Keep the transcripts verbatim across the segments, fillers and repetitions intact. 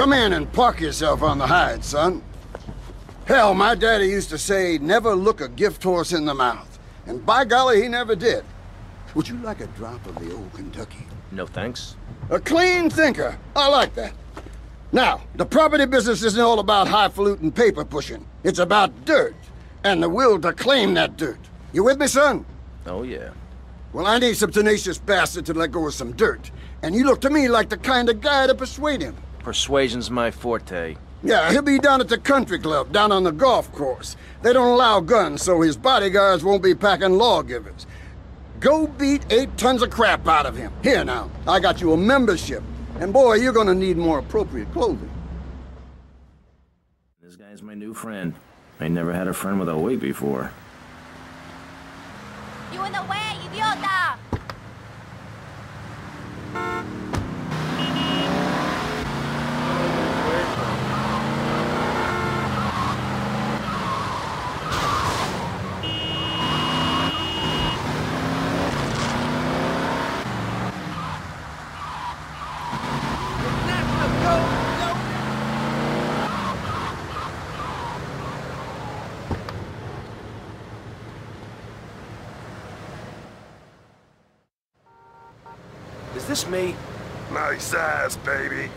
Come in and park yourself on the hide, son. Hell, my daddy used to say, never look a gift horse in the mouth. And by golly, he never did. Would you like a drop of the old Kentucky? No, thanks. A clean thinker. I like that. Now, the property business isn't all about highfalutin paper pushing. It's about dirt and the will to claim that dirt. You with me, son? Oh, yeah. Well, I need some tenacious bastard to let go of some dirt. And you look to me like the kind of guy to persuade him. Persuasion's my forte. Yeah, he'll be down at the country club, down on the golf course. They don't allow guns, so his bodyguards won't be packing lawgivers. Go beat eight tons of crap out of him. Here now, I got you a membership. And boy, you're gonna need more appropriate clothing. This guy's my new friend. I never had a friend with a weight before. You in the way, idiota! Is this me? Nice ass, baby.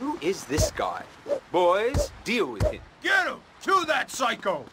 Who is this guy? Boys, deal with him. Get him! Chew that psycho!